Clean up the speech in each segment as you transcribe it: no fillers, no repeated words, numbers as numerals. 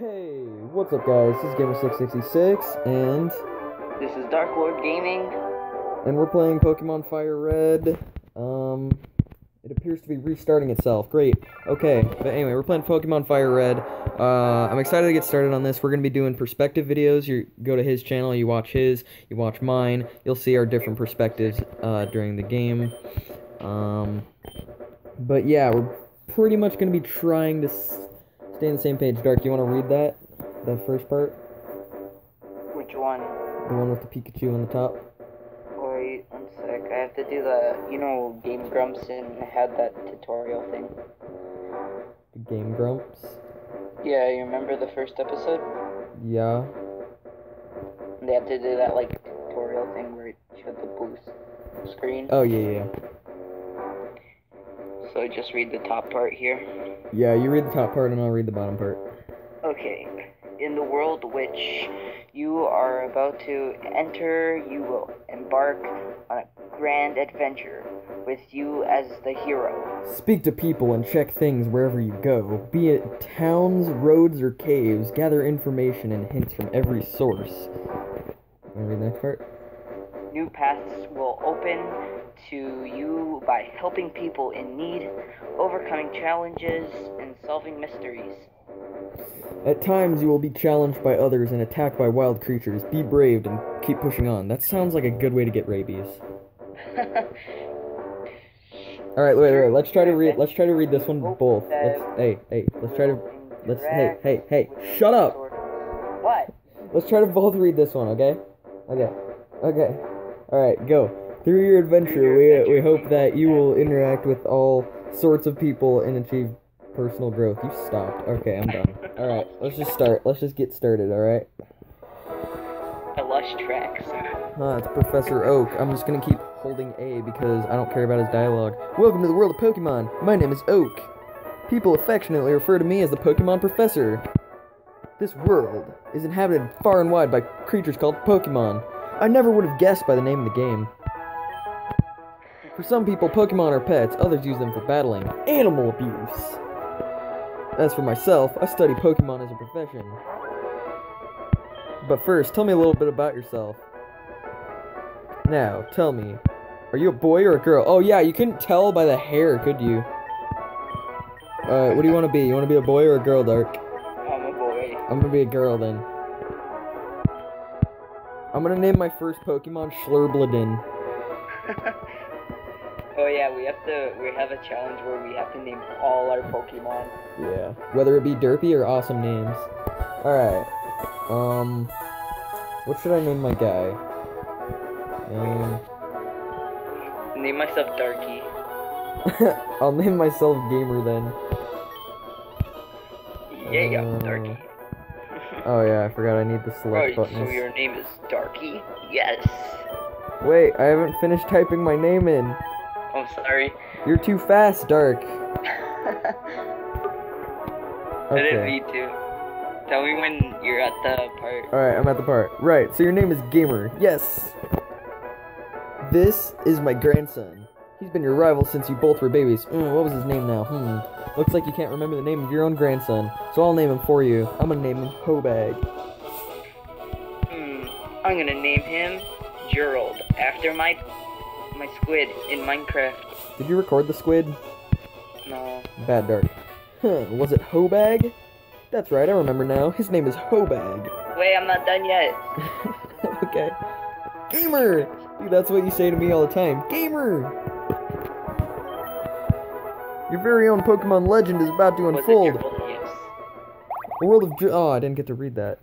Hey, what's up guys, this is Gamer666, and this is Dark Lord Gaming, and we're playing Pokemon Fire Red. It appears to be restarting itself, great. Okay, but anyway, we're playing Pokemon Fire Red. I'm excited to get started on this. We're going to be doing perspective videos. You go to his channel, you watch his, you watch mine, you'll see our different perspectives during the game. But yeah, we're pretty much going to be trying to stay on the same page. Dark, you want to read that? The first part? Which one? The one with the Pikachu on the top. Wait, one sec. I have to do the, you know, Game Grumps and had that tutorial thing. The Game Grumps? Yeah, you remember the first episode? Yeah. They had to do that, like, tutorial thing where it showed the blue screen. Oh, yeah, yeah. So just read the top part here. Yeah, you read the top part and I'll read the bottom part. Okay. In the world which you are about to enter, you will embark on a grand adventure with you as the hero. Speak to people and check things wherever you go, be it towns, roads, or caves. Gather information and hints from every source. Want to read the next part? New paths will open to you by helping people in need, overcoming challenges, and solving mysteries. At times you will be challenged by others and attacked by wild creatures. Be brave and keep pushing on. That sounds like a good way to get rabies. Alright, wait, let's try to read this one both. Hey, shut up! What? Let's try to both read this one, okay? Okay. Alright, go. Through your adventure, we hope that you will interact with all sorts of people and achieve personal growth. You stopped. Okay, I'm done. Alright, let's just start. Let's just get started, alright? I lost tracks. It's Professor Oak. I'm just gonna keep holding A because I don't care about his dialogue. Welcome to the world of Pokemon. My name is Oak. People affectionately refer to me as the Pokemon Professor. This world is inhabited far and wide by creatures called Pokemon. I never would have guessed by the name of the game. For some people, Pokemon are pets. Others use them for battling. Animal abuse. As for myself, I study Pokemon as a profession. But first, tell me a little bit about yourself. Now, tell me, are you a boy or a girl? Oh yeah, you couldn't tell by the hair, could you? Alright, what do you want to be? You want to be a boy or a girl, Dark? I'm a boy. I'm gonna be a girl then. I'm gonna name my first Pokemon Schlurbladen. Oh yeah, we have a challenge where we have to name all our Pokemon. Yeah, whether it be derpy or awesome names. Alright, what should I name my guy? Name myself Darky. I'll name myself Gamer then. Yeah, Darky. Oh yeah, I forgot I need the select buttons. So your name is Darky? Yes! Wait, I haven't finished typing my name in. I'm sorry. You're too fast, Dark. Okay. I didn't mean to. Tell me when you're at the part. Alright, I'm at the part. Right, so your name is Gamer. Yes! This is my grandson. He's been your rival since you both were babies. What was his name now? Looks like you can't remember the name of your own grandson, so I'll name him for you. I'm gonna name him Hobag. I'm gonna name him Gerald, after my squid in Minecraft. Did you record the squid? No. Bad, Dark. Huh, was it Hobag? That's right, I remember now. His name is Hobag. Wait, I'm not done yet. Okay. Gamer! Dude, that's what you say to me all the time. Gamer! Your very own Pokemon legend is about to unfold. Yes. The world of... Oh, I didn't get to read that.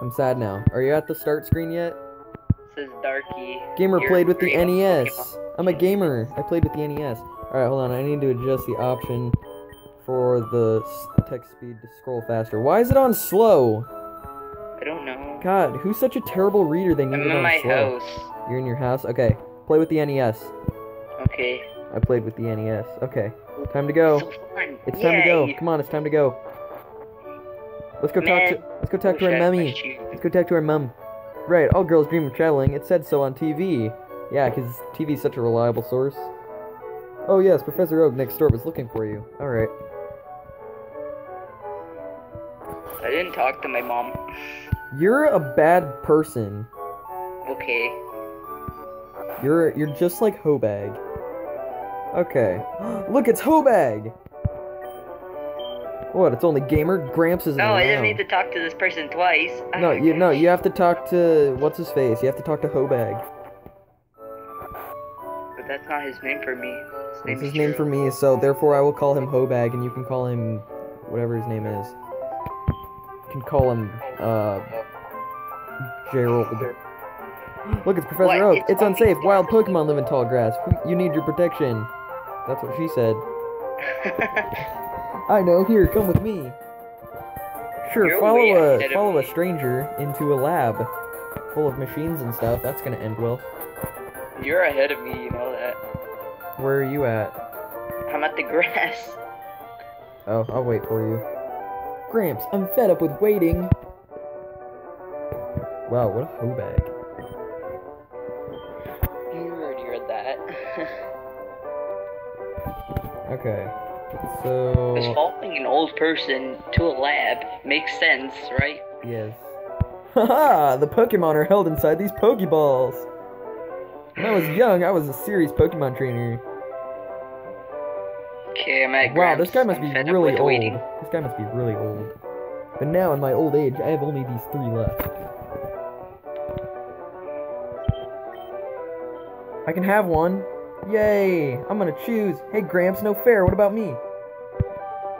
I'm sad now. Are you at the start screen yet? Is Darky. Gamer played with the NES. Pokemon. I'm a gamer. I played with the NES. Alright, hold on. I need to adjust the option for the text speed to scroll faster. Why is it on slow? I don't know. God, who's such a terrible reader? They need it on slow. I'm in my house. You're in your house? Okay. Play with the NES. Okay. I played with the NES. Okay. Time to go. So fun. It's time to go. Come on, it's time to go. Let's go talk to our mummy. Right, all girls dream of traveling. It said so on TV. Yeah, because TV's such a reliable source. Oh yes, Professor Oak next door was looking for you. Alright. I didn't talk to my mom. You're a bad person. Okay. You're just like Hobag. Okay. Look, it's Hobag! What, it's only Gamer? Gramps isn't around. I didn't need to talk to this person twice. No, you have to talk to... What's his face? You have to talk to Hobag. But that's not his name for me. It's his name for me, so therefore I will call him Hobag, and you can call him... whatever his name is. You can call him, Gerald. Look, it's Professor Oak. It's unsafe. Wild Pokemon live in tall grass. You need your protection. That's what she said. I know. Here, come with me. Sure, follow a stranger into a lab full of machines and stuff. That's gonna end well. You're ahead of me. You know that. Where are you at? I'm at the grass. Oh, I'll wait for you. Gramps, I'm fed up with waiting. Wow, what a hoebag. Okay, so... Because following an old person to a lab makes sense, right? Yes. Haha! The Pokemon are held inside these Pokeballs! When I was young, I was a serious Pokemon trainer. Okay, I'm at Gramps. Wow, this guy must be really old. This guy must be really old. But now, in my old age, I have only these three left. I can have one. Yay! I'm gonna choose. Hey, Gramps, no fair. What about me?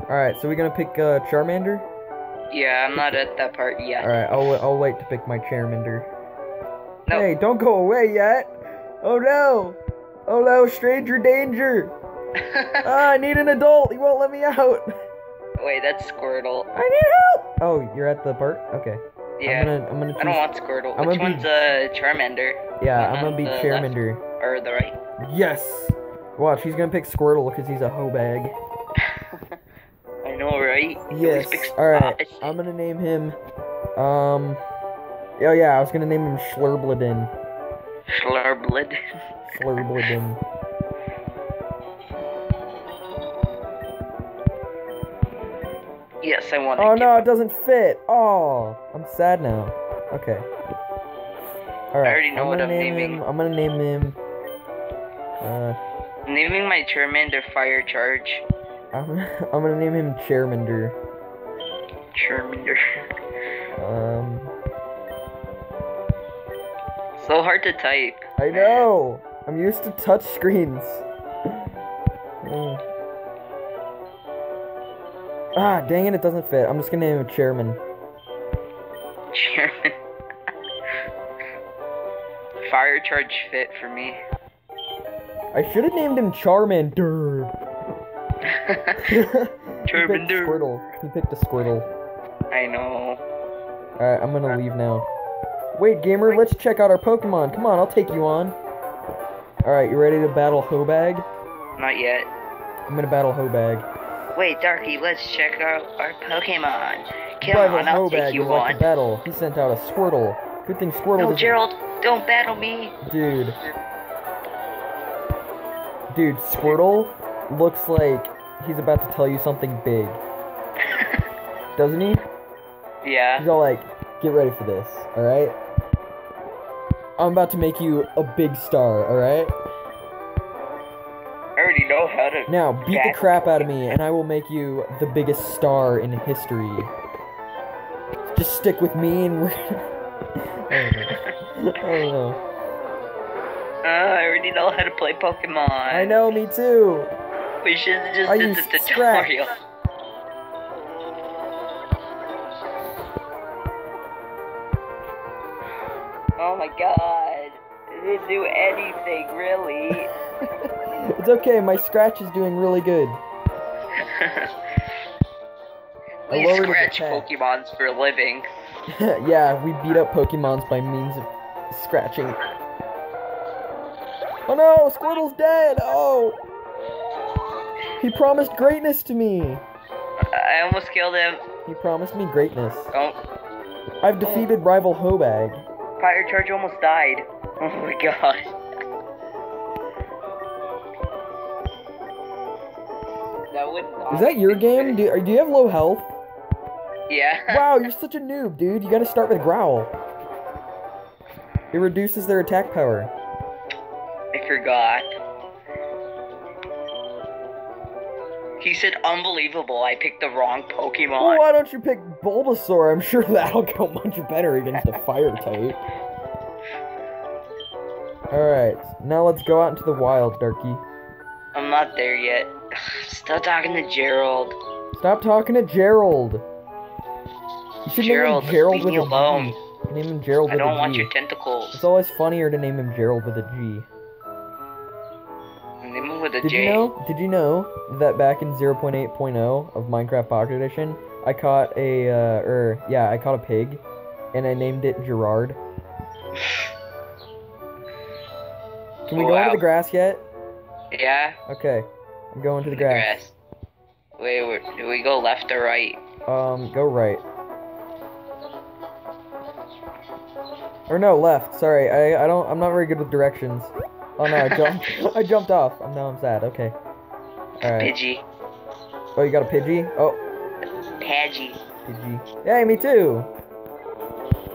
Alright, so we're gonna pick Charmander? Yeah, I'm not at that part yet. Alright, I'll wait to pick my Charmander. Nope. Hey, don't go away yet! Oh no! Oh no, stranger danger! I need an adult! He won't let me out! Wait, that's Squirtle. I need help! Oh, you're at the part? Okay. Yeah. I'm gonna choose... I don't want Squirtle. Which one's Charmander? Yeah, I'm gonna be Charmander. Left or the right? Yes! Watch, he's gonna pick Squirtle because he's a hoebag. I know, right? Yes. Alright, I'm gonna name him... Oh yeah, I was gonna name him Schlurbladen. Schlurbladen? Schlurbladen. Yes, I want to. Oh no, it doesn't fit! Oh, I'm sad now. Okay. Alright, I already know what I'm naming. I'm gonna name him... I'm naming my Charmander Fire Charge. I'm gonna name him Charmander. Charmander. So hard to type. I know! I'm used to touch screens. Ah, dang it doesn't fit. I'm just gonna name him Chairman. Chairman. Fire Charge fit for me. I should have named him Charmander. Charmander. He picked a Squirtle. I know. Alright, I'm gonna leave now. Wait, Gamer, let's check out our Pokemon. Come on, I'll take you on. Alright, you ready to battle Hobag? Not yet. I'm gonna battle Hobag. Wait, Darky, let's check our Pokemon. Come on, I'll take you on. Like battle. He sent out a Squirtle. Good thing Squirtle No, Gerald, don't battle me. Dude. Dude, Squirtle looks like he's about to tell you something big. Doesn't he? Yeah. He's all like, get ready for this, alright? I'm about to make you a big star, alright? I already know how to... Now, beat the crap out of me, and I will make you the biggest star in history. Just stick with me, and we're... I don't know. I don't know. I already know how to play Pokemon. I know, me too. We should have just did the tutorial. Oh my god. It didn't do anything, really. It's okay, my Scratch is doing really good. We scratch Pokemons for a living. Yeah, we beat up Pokemons by means of scratching. Oh no, Squirtle's dead! Oh! He promised greatness to me! I almost killed him. He promised me greatness. Oh. I've defeated rival Hobag. Fire Charge almost died. Oh my god. That would not... Is that your game? Do you have low health? Yeah. Wow, you're such a noob, dude. You gotta start with Growl. It reduces their attack power. I forgot. He said unbelievable, I picked the wrong Pokemon. Well, why don't you pick Bulbasaur? I'm sure that'll go much better against a fire type. Alright, now let's go out into the wild, Darky. I'm not there yet. Stop talking to Gerald. Stop talking to Gerald. You should name him Gerald with a G. Name him Gerald with a G. I don't want your tentacles. It's always funnier to name him Gerald with a G. Did you know that back in 0.8.0 of Minecraft Pocket Edition, I caught a I caught a pig, and I named it Gerard. Can we go into the grass yet? Yeah. Okay, I'm going to the grass. Wait, do we go left or right? Go right. Or no, left. Sorry, I'm not very good with directions. Oh no, I jumped off. Oh, now I'm sad. Okay. All right. Pidgey. Oh, you got a Pidgey? Oh. Pidgey. Pidgey. Yay, me too.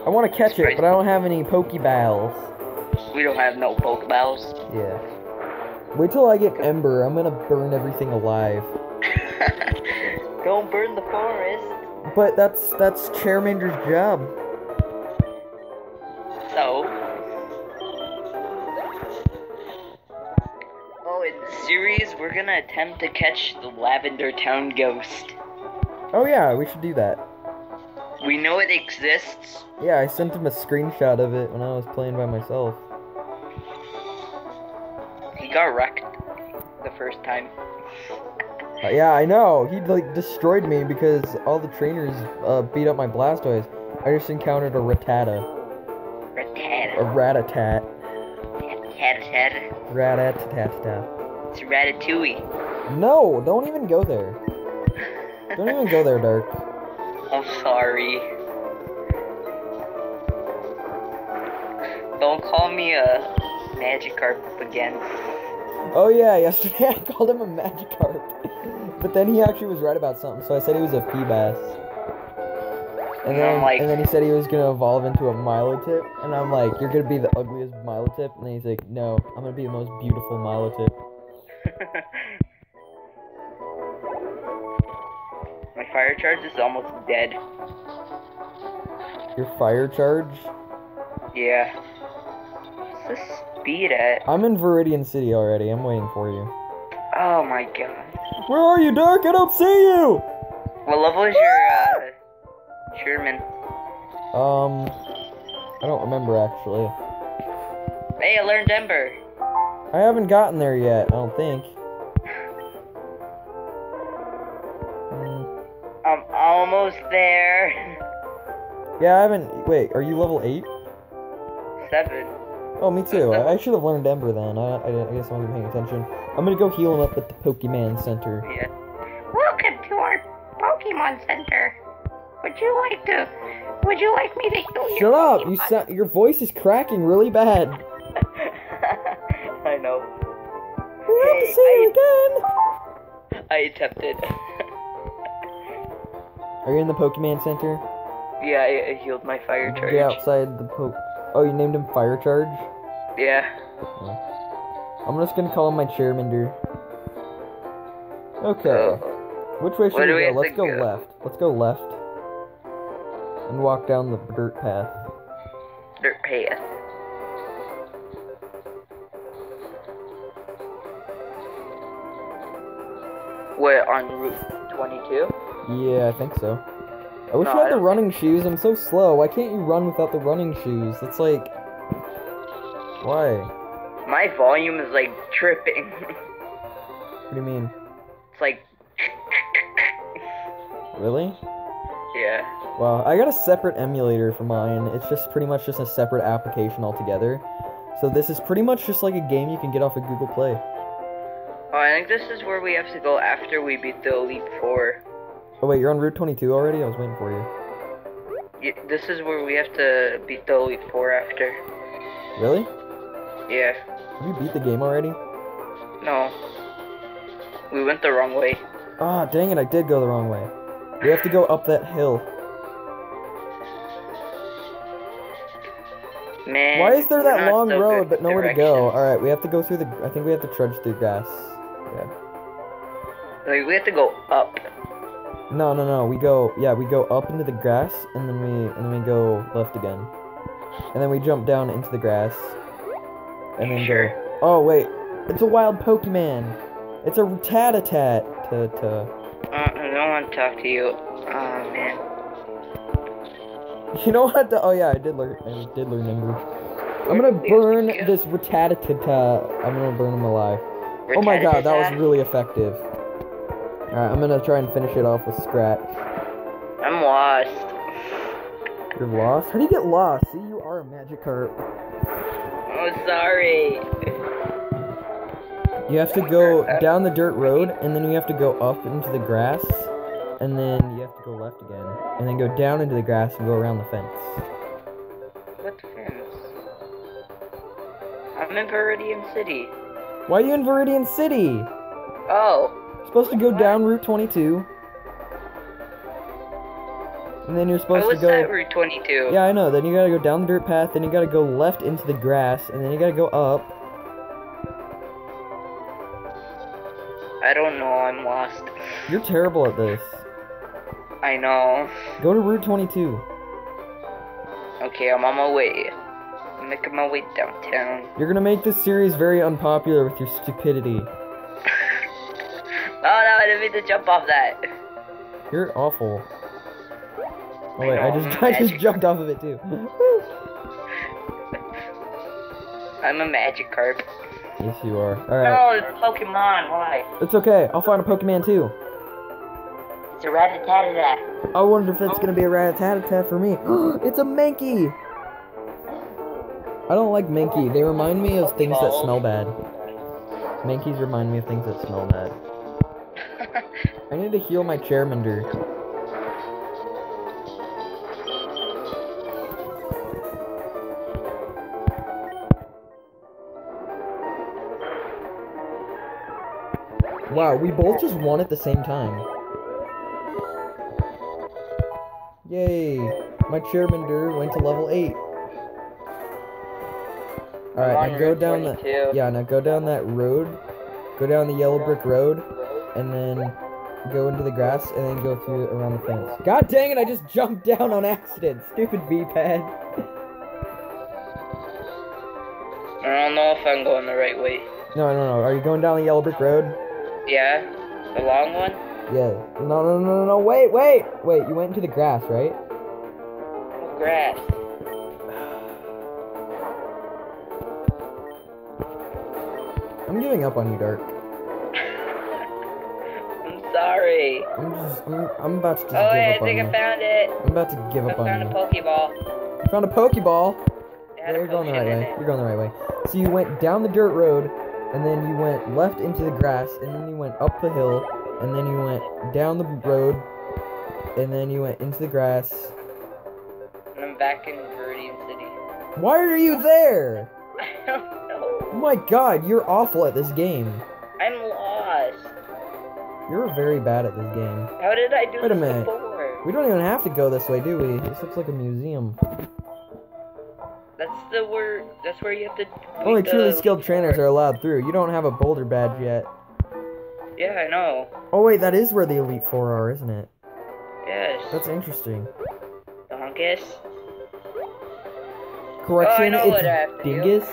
I want to catch it, but I don't have any Pokeballs. We don't have no Pokeballs. Yeah. Wait till I get Ember. I'm gonna burn everything alive. Don't burn the forest. But that's Charmander's job. So. Series, we're gonna attempt to catch the Lavender Town ghost. Oh yeah, we should do that. We know it exists. Yeah, I sent him a screenshot of it when I was playing by myself. He got wrecked the first time. Yeah, I know. He like destroyed me because all the trainers beat up my Blastoise. I just encountered a Rattata. Rattata. A Rattatat. Rattatat. Rattatat. It's Ratatouille. No, don't even go there. Don't even go there, Dark. I'm sorry. Don't call me a Magikarp again. Oh yeah, yesterday I called him a Magikarp. But then he actually was right about something, so I said he was a Feebas. And then he said he was gonna evolve into a Milotic, and I'm like, you're gonna be the ugliest Milotic? And then he's like, no, I'm gonna be the most beautiful Milotic. My fire charge is almost dead. Your fire charge? Yeah. What's the speed at? I'm in Viridian City already. I'm waiting for you. Oh my god. Where are you, Dark? I don't see you! What level is your, Sherman? I don't remember actually. Hey, I learned Ember. I haven't gotten there yet, I don't think. I'm almost there. Yeah, I haven't... Wait, are you level 8? 7. Oh, me too. I should have learned Ember then. I guess I wasn't paying attention. I'm gonna go heal him up at the Pokemon Center. Yeah. Welcome to our Pokemon Center. Would you like me to heal you? Shut up! Pokemon? Your voice is cracking really bad. I know. We have to see you again! I attempted. Are you in the Pokemon Center? Yeah, I healed my fire charge. Yeah, outside the Oh, you named him Fire Charge? Yeah. Okay. I'm just gonna call him my Charmander. Okay. Which way should we go? Let's go left. Let's go left. And walk down the dirt path. Dirt path. We're on Route 22? Yeah, I think so. I wish I had the running shoes. I'm so slow. Why can't you run without the running shoes? That's like... Why? My volume is like tripping. What do you mean? It's like... Really? Yeah. Wow, I got a separate emulator for mine. It's just pretty much just a separate application altogether. So this is pretty much just like a game you can get off of Google Play. Oh, I think this is where we have to go after we beat the Elite Four. Oh wait, you're on Route 22 already? I was waiting for you. Yeah, this is where we have to beat the Elite Four after. Really? Yeah. Have you beat the game already? No. We went the wrong way. Ah, dang it, I did go the wrong way. We have to go up that hill. Man, why is there that long road but nowhere to go? Alright, we have to go through the... I think we have to trudge through grass. Yeah. Like, we have to go up. No, no, no, we go... Yeah, we go up into the grass, and then we go left again. And then we jump down into the grass. And then sure. Go... Oh, wait. It's a wild Pokemon. It's a Rattata. I don't want to talk to you. Oh, man. You know what? Oh yeah, I did learn English. I'm gonna burn this Rattata. I'm gonna burn him alive. Oh my god, that was really effective. Alright, I'm gonna try and finish it off with Scratch. I'm lost. You're lost? How do you get lost? See, you are a Magikarp. Oh, sorry. You have to go down the dirt road, and then you have to go up into the grass, and then you have to go left again, and then go down into the grass and go around the fence. What fence? I'm in Viridian City. Why are you in Viridian City? Oh. You're supposed to go down Route 22. And then you're supposed to go... I was at Route 22. Yeah, I know. Then you gotta go down the dirt path, then you gotta go left into the grass, and then you gotta go up. I don't know. I'm lost. You're terrible at this. I know. Go to Route 22. Okay, I'm on my way. I'm making my way downtown. You're gonna make this series very unpopular with your stupidity. Oh no, I didn't mean to jump off that. You're awful. Oh wait, I just jumped off of it too. I'm a Magikarp. Yes, you are. Alright. No, it's Pokemon. Why? It's okay. I'll find a Pokemon too. It's a Rattata. I wonder if it's gonna be a Rattata for me. It's a Mankey. I don't like Mankey. They remind me of things that smell bad. Mankeys remind me of things that smell bad. I need to heal my Charmander. Wow, we both just won at the same time. Yay! My Charmander went to level 8. Alright, now go down that... Yeah, now go down that road. Go down the yellow brick road. And then go into the grass and then go through around the fence. God dang it, I just jumped down on accident. Stupid B-pad. I don't know if I'm going the right way. No, I don't know. Are you going down the yellow brick road? Yeah, the long one? Yeah. No, no, no, no, wait, wait! Wait, you went into the grass, right? Grass. I'm giving up on you, Dark. I'm sorry. I'm about to give up on you. Oh, I think I found it. I'm about to give up on you. I found a Pokeball. You found a Pokeball? Yeah, you're going the right way. You're going the right way. So you went down the dirt road, and then you went left into the grass, and then you went up the hill, and then you went down the road, and then you went into the grass. And I'm back in Viridian City. Why are you there? I don't know. Oh my god, you're awful at this game. I'm lost. You're very bad at this game. How did I do this before? We don't even have to go this way, do we? This looks like a museum. That's the word. That's where you have to. Only truly skilled trainers are allowed through. You don't have a Boulder Badge yet. Yeah, I know. Oh wait, that is where the Elite Four are, isn't it? Yes. That's interesting. Dongus. Correction, it's Dingus.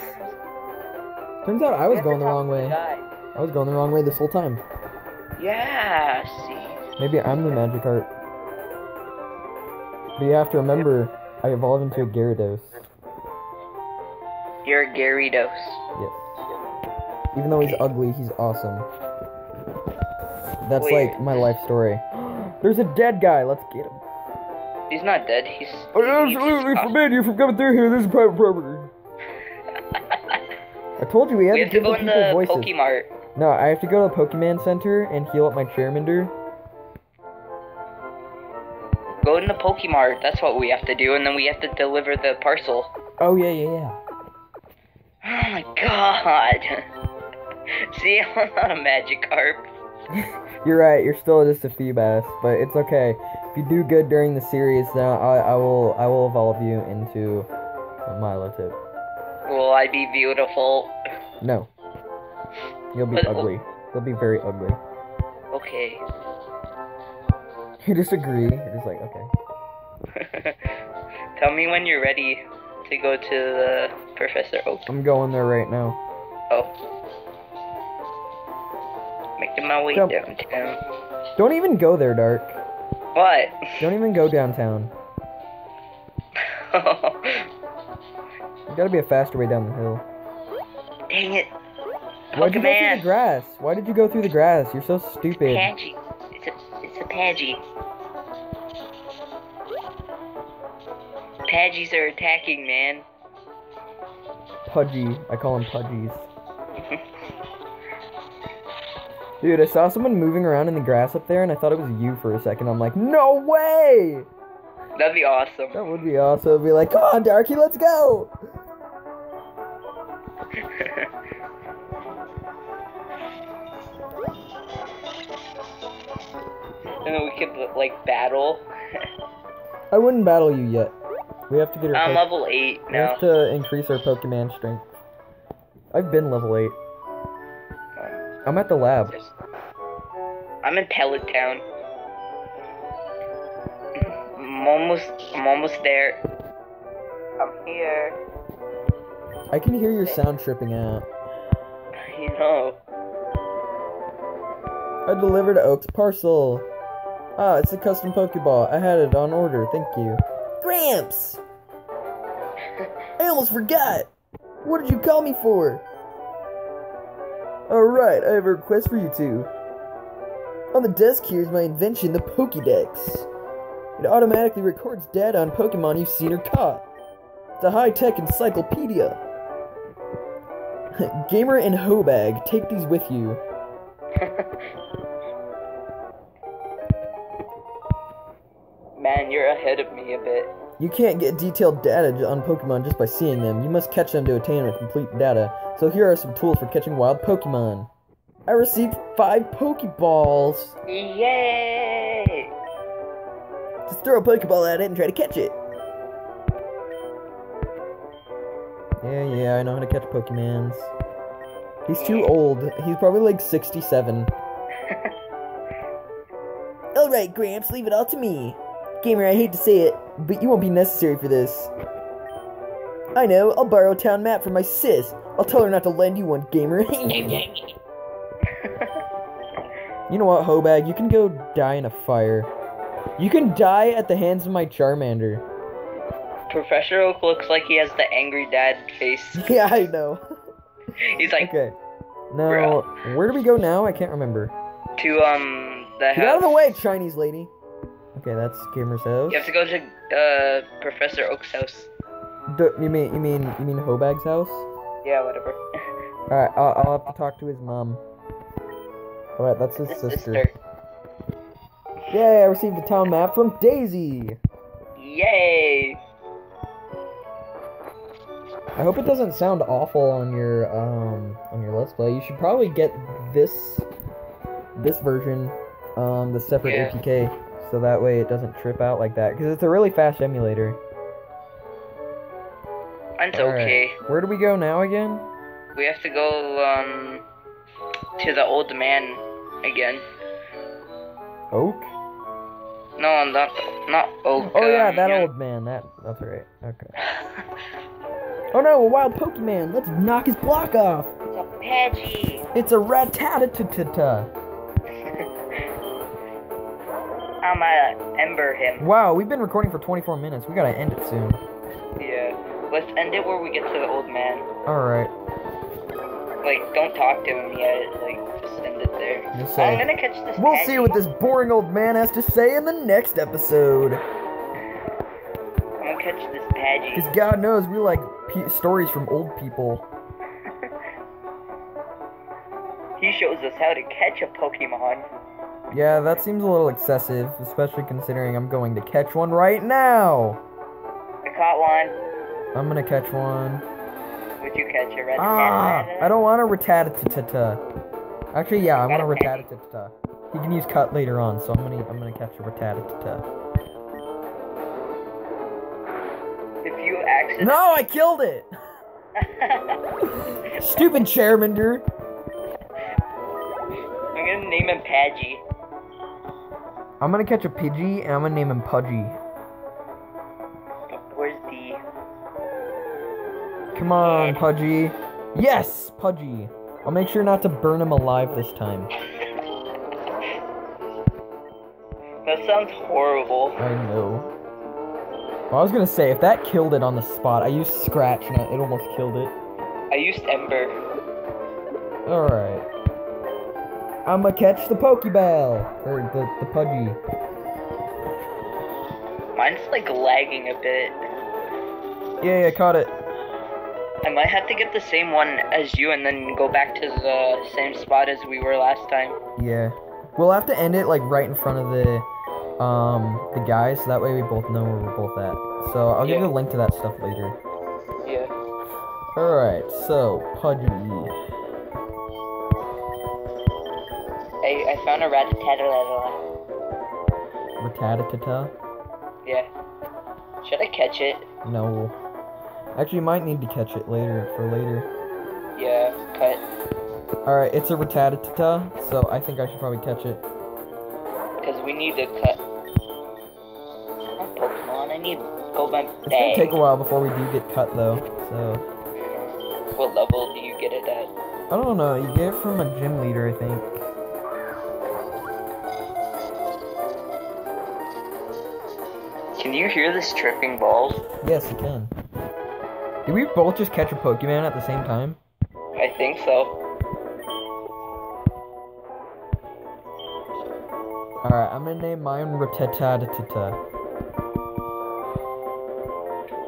Turns out I was going the wrong way. I was going the wrong way this whole time. Yeah. See. Maybe I'm the Magikarp. But you have to remember, I evolved into a Gyarados. You're Gyarados. Yes. Even though he's ugly, he's awesome. That's like my life story. There's a dead guy. Let's get him. He's not dead. He's. I absolutely forbid you from coming through here. This is private property. I told you we have to give people voices. Poké Mart. No, I have to go to the Pokémon Center and heal up my Charmander. Go to the Poké Mart. That's what we have to do, and then we have to deliver the parcel. Oh yeah, yeah, yeah. Oh my god! See, I'm not a Magikarp. You're right. You're still just a Feebas, but it's okay. If you do good during the series, then I will evolve you into a Milotic. Will I be beautiful? No. You'll be ugly. You'll be very ugly. Okay. You disagree. You're just like, okay. Tell me when you're ready to go to the Professor Oak. I'm going there right now. Oh. Making my way downtown. Don't even go there, Dark. What? Don't even go downtown. There's gotta be a faster way down the hill. Dang it. Why'd you go through the grass? Why did you go through the grass? You're so stupid. Pidgey. It's a Pidgey. Pidgeys are attacking, man. Pudgy. I call them Pudgies. Dude, I saw someone moving around in the grass up there, and I thought it was you for a second. I'm like, no way! That'd be awesome. That would be awesome. It'd be like, come on, Darky, let's go! And then we could, like, battle. I wouldn't battle you yet. We have to get our... I'm level 8 now. We have to increase our Pokemon strength. I've been level 8. I'm at the lab. I'm in Pallet Town. I'm almost there. I'm here. I can hear your sound tripping out. You know. I delivered Oak's parcel. Ah, it's a custom Pokeball. I had it on order, thank you. Gramps! I almost forgot! What did you call me for? Alright, I have a request for you two. On the desk here is my invention, the Pokédex. It automatically records data on Pokemon you've seen or caught. It's a high-tech encyclopedia. Gamer and Hobag, take these with you. Man, you're ahead of me a bit. You can't get detailed data on Pokemon just by seeing them. You must catch them to attain or complete data. So here are some tools for catching wild Pokemon. I received 5 Pokeballs. Yay! Just throw a Pokeball at it and try to catch it. Yeah, I know how to catch Pokemons. He's too old. He's probably like 67. Alright, Gramps, leave it all to me. Gamer, I hate to say it, but you won't be necessary for this. I know, I'll borrow a town map from my sis. I'll tell her not to lend you one, Gamer. You know what, Hobag? You can go die in a fire. You can die at the hands of my Charmander. Professor Oak looks like he has the angry dad face. Yeah, I know. He's like, okay. Now, bro. Where do we go now? I can't remember. To, the house. Get out of the way, Chinese lady. Okay, that's Gamer's house. You have to go to Professor Oak's house. You mean Hobag's house? Yeah, whatever. All right, I'll have to talk to his mom. All right, that's his sister. Yay! I received the town map from Daisy. Yay! I hope it doesn't sound awful on your Let's Play. You should probably get this version, the separate APK. So that way it doesn't trip out like that, because it's a really fast emulator. It's okay. Where do we go now again? We have to go, to the old man again. Oak? No, not Oak. Oh yeah, that old man, that's right, okay. Oh no, a wild Pokemon, let's knock his block off! It's a Pidgey! It's a Rattata! I'm gonna Ember him. Wow, we've been recording for 24 minutes. We gotta end it soon. Yeah, let's end it where we get to the old man. Alright. Like, don't talk to him yet. Like, just end it there. I'm gonna catch this. We'll see what this boring old man has to say in the next episode. I'm gonna catch this Pidgey. Because God knows, we like stories from old people. He shows us how to catch a Pokemon. Yeah, that seems a little excessive, especially considering I'm going to catch one right now! I caught one. I'm gonna catch one. Would you catch a Rattata? Ah! I don't want a Rattata. Actually, yeah, I want a Rattata. He can use cut later on, so I'm gonna catch a Rattata. If you accident? No, I killed it! Stupid Charmander. I'm gonna name him Pidgey. I'm gonna catch a Pidgey and I'm gonna name him Pudgy. Where's D? Come on, Pudgy. Yes, Pudgy. I'll make sure not to burn him alive this time. That sounds horrible. I know. Well, I was gonna say, if that killed it on the spot, I used Scratch and it almost killed it. I used Ember. Alright. I'm gonna catch the Pokeball! Or the Pudgy. Mine's like lagging a bit. Yeah, I caught it. I might have to get the same one as you and then go back to the same spot as we were last time. Yeah. We'll have to end it like right in front of the guys, so that way we both know where we're both at. So I'll give you a link to that stuff later. Yeah. Alright, so Pudgy. Hey, I found a Rattata. Rattata? Yeah. Should I catch it? No. Actually, you might need to catch it later for later. Yeah, cut. Alright, it's a Rattata, so I think I should probably catch it. Because we need to cut. Pokemon, I need to go back. It's gonna take a while before we do get cut, though. So. What level do you get it at? I don't know. You get it from a gym leader, I think. Can you hear this tripping ball? Yes, you can. Did we both just catch a Pokemon at the same time? I think so. Alright, I'm gonna name mine Rattata.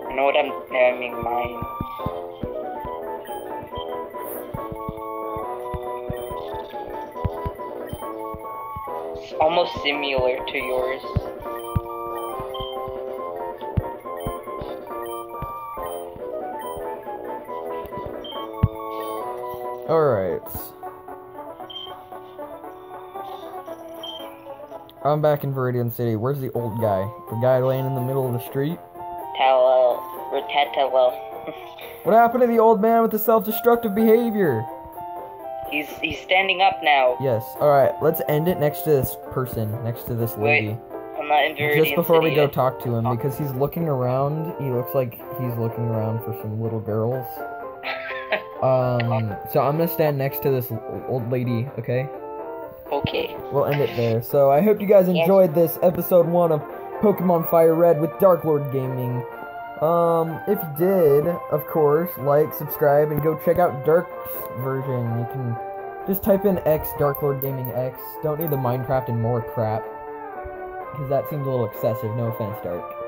I know what I'm naming mine. It's almost similar to yours. Alright. I'm back in Viridian City. Where's the old guy? The guy laying in the middle of the street? What happened to the old man with the self-destructive behavior? He's standing up now. Yes. Alright, let's end it next to this person, next to this lady. Wait, I'm not in Viridian City. Just before we go talk to him, because he's looking around. He looks like he's looking around for some little girls. So I'm gonna stand next to this old lady, okay? Okay. We'll end it there. So I hope you guys enjoyed this episode 1 of Pokemon Fire Red with Dark Lord Gaming. If you did, of course, like, subscribe, and go check out Dark's version. You can just type in X, Dark Lord Gaming X. Don't need the Minecraft and more crap, because that seems a little excessive. No offense, Dark. It's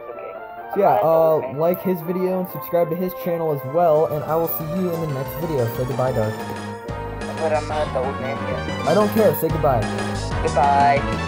okay. So yeah, like his video and subscribe to his channel as well, and I will see you in the next video. So goodbye, Dark. But I'm not the old man yet. I don't care. Say goodbye. Goodbye.